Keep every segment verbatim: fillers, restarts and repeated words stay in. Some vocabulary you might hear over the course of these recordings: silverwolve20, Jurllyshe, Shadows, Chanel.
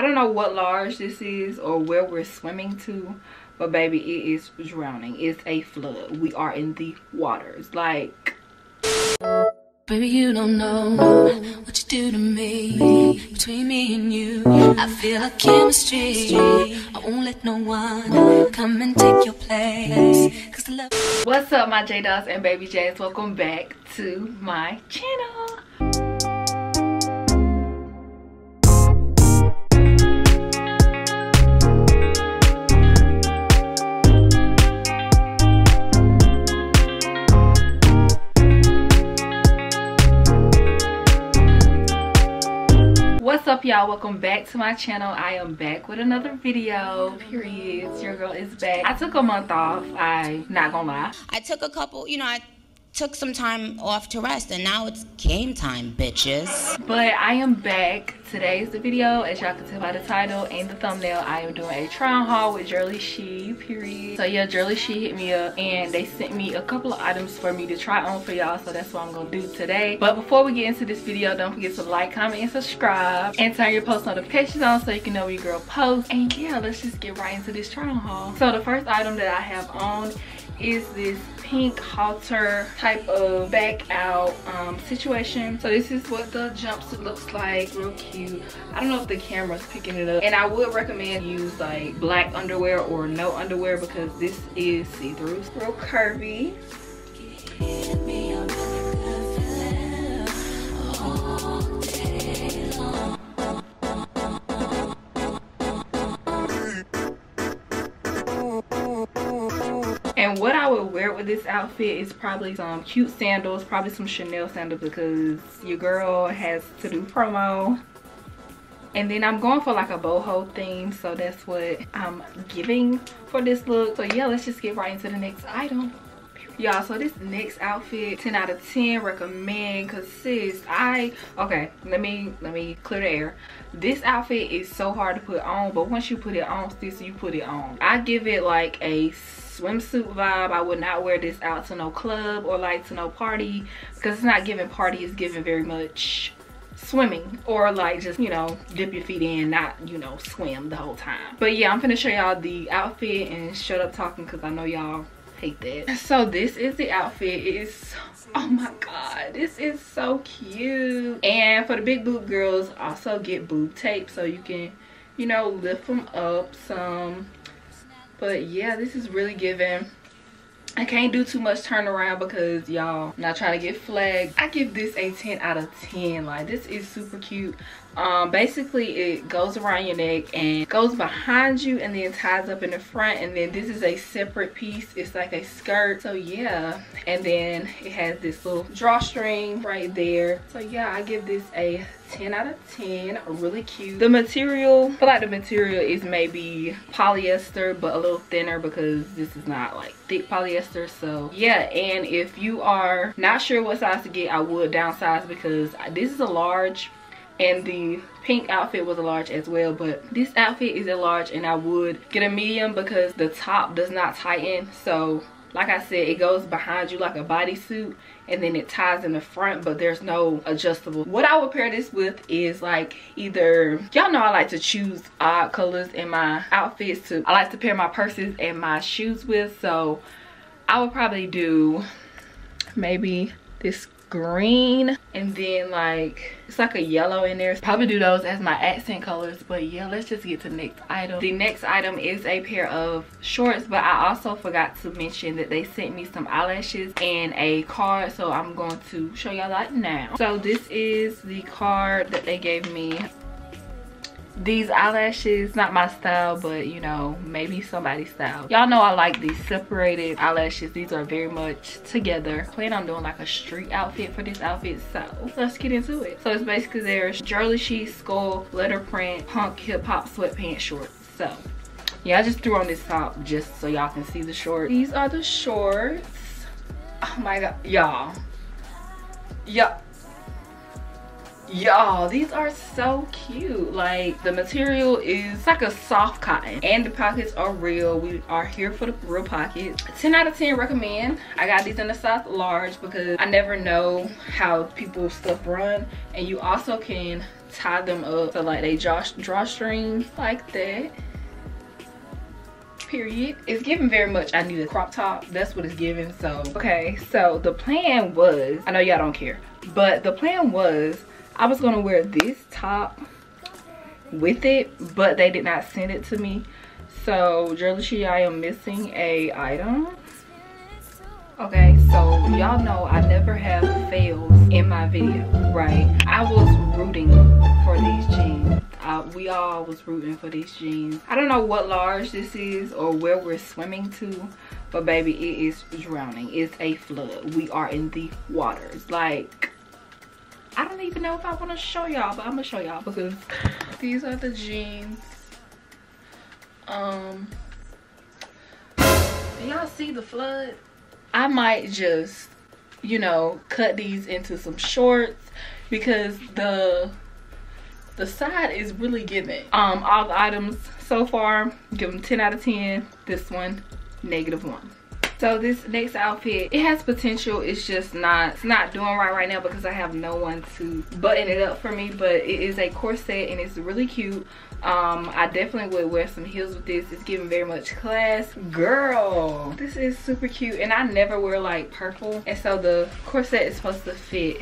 I don't know what large this is or where we're swimming to, but baby, it is drowning. It's a flood. We are in the waters. Like, baby, you don't know what you do to me. Between me and you, I feel a chemistry. I won't let no one come and take your place. Cause the love. What's up, my J Dogs and Baby J's? Welcome back to my channel. What's up, y'all? Welcome back to my channel. I am back with another video. Period. Your girl is back. I took a month off. I not gonna lie. I took a couple, you know, I took some time off to rest, and now it's game time, bitches. But I am back. Today's the video, as y'all can tell by the title and the thumbnail. I am doing a try-on haul with Jurllyshe, period. So yeah, Jurllyshe hit me up and they sent me a couple of items for me to try on for y'all, so that's what I'm gonna do today. But before we get into this video, don't forget to like, comment, and subscribe, and turn your post notifications on so you can know when your girl posts. And yeah, let's just get right into this try-on haul. So the first item that I have on is this pink halter type of back out um, situation. So this is what the jumpsuit looks like, real cute. I don't know if the camera's picking it up. And I would recommend use like black underwear or no underwear because this is see-through. Real curvy. And what I would wear with this outfit is probably some cute sandals, probably some Chanel sandals because your girl has to do promo. And then I'm going for like a boho theme, so that's what I'm giving for this look. So yeah, let's just get right into the next item. Y'all, so this next outfit, ten out of ten, recommend, cause sis, I, okay, let me, let me clear the air. This outfit is so hard to put on, but once you put it on, sis, you put it on. I give it like a swimsuit vibe. I would not wear this out to no club or like to no party, because it's not giving party, it's giving very much swimming, or like just, you know, dip your feet in, not, you know, swim the whole time. But yeah, I'm finna show y'all the outfit and shut up talking, cause I know y'all hate that. So this is the outfit. It is, oh my god, this is so cute. And for the big boob girls, also get boob tape so you can, you know, lift them up some. But yeah, this is really giving. I can't do too much turnaround because y'all not trying to get flagged. I give this a ten out of ten. Like, this is super cute. Um, basically it goes around your neck and goes behind you and then ties up in the front, and then this is a separate piece. It's like a skirt. So yeah, and then it has this little drawstring right there. So yeah, I give this a ten out of ten. Really cute. The material, I feel like the material is maybe polyester but a little thinner because this is not like thick polyester. So yeah, and if you are not sure what size to get, I would downsize because this is a large. And the pink outfit was a large as well, but this outfit is a large and I would get a medium because the top does not tighten. So like I said, it goes behind you like a bodysuit and then it ties in the front, but there's no adjustable. What I would pair this with is like either, y'all know I like to choose odd colors in my outfits too. I like to pair my purses and my shoes with, so I would probably do maybe this green and then like it's like a yellow in there. Probably do those as my accent colors. But yeah, let's just get to the next item. The next item is a pair of shorts, but I also forgot to mention that they sent me some eyelashes and a card, so I'm going to show y'all that now. So this is the card that they gave me. These eyelashes, not my style, but you know, maybe somebody's style. Y'all know I like these separated eyelashes. These are very much together. I plan on doing like a street outfit for this outfit, so let's get into it. So it's basically there's Jurllyshe skull letter print punk hip hop sweatpants shorts. So yeah, I just threw on this top just so y'all can see the shorts. These are the shorts. Oh my god, y'all. Yup. Y'all, these are so cute. Like, the material is like a soft cotton and the pockets are real. We are here for the real pockets. ten out of ten recommend. I got these in a size large because I never know how people's stuff run, and you also can tie them up so like they draw drawstrings like that. Period. It's giving very much I need a crop top. That's what it's giving. So okay, so the plan was, I know y'all don't care, but the plan was I was gonna wear this top with it, but they did not send it to me. So Jurllyshe, I am missing a item. Okay, so y'all know I never have fails in my video, right? I was rooting for these jeans. I, we all was rooting for these jeans. I don't know what large this is or where we're swimming to, but baby, it is drowning. It's a flood. We are in the waters. Like, I don't even know if I want to show y'all, but I'm gonna show y'all because these are the jeans. Um, do y'all see the flood? I might just, you know, cut these into some shorts because the the side is really giving. Um, all the items so far, give them ten out of ten. This one, negative one. So this next outfit, it has potential. It's just not, it's not doing right right now because I have no one to button it up for me. But it is a corset and it's really cute. Um, I definitely would wear some heels with this. It's giving very much class. Girl, this is super cute. And I never wear like purple. And so the corset is supposed to fit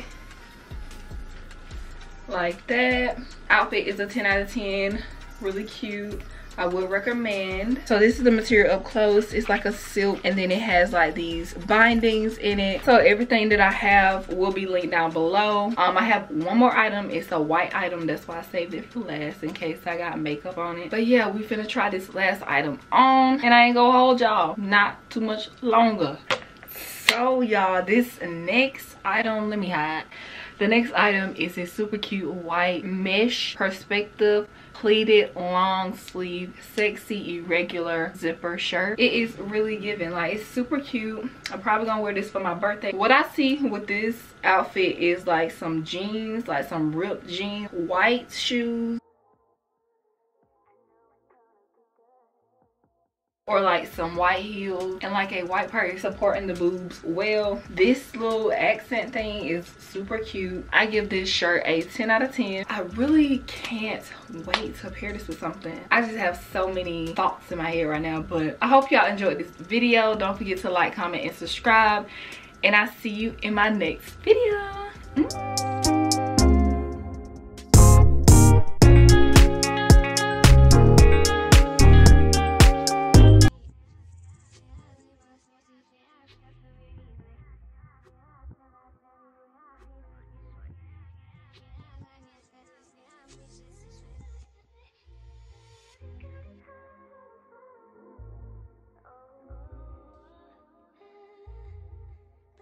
like that. Outfit is a ten out of ten. Really cute. I would recommend. So this is the material up close. It's like a silk and then it has like these bindings in it. So everything that I have will be linked down below. Um, I have one more item. It's a white item. That's why I saved it for last in case I got makeup on it. But yeah, we finna try this last item on and I ain't gonna hold y'all not too much longer. So y'all, this next item, let me hide. The next item is a super cute white mesh perspective pleated long sleeve sexy irregular zipper shirt. It is really giving, like it's super cute. I'm probably gonna wear this for my birthday. What I see with this outfit is like some jeans, like some ripped jeans, white shoes, or like some white heels and like a white purse supporting the boobs well. This little accent thing is super cute. I give this shirt a ten out of ten. I really can't wait to pair this with something. I just have so many thoughts in my head right now, but I hope y'all enjoyed this video. Don't forget to like, comment, and subscribe, and I'll see you in my next video. Mm-hmm.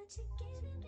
She gave me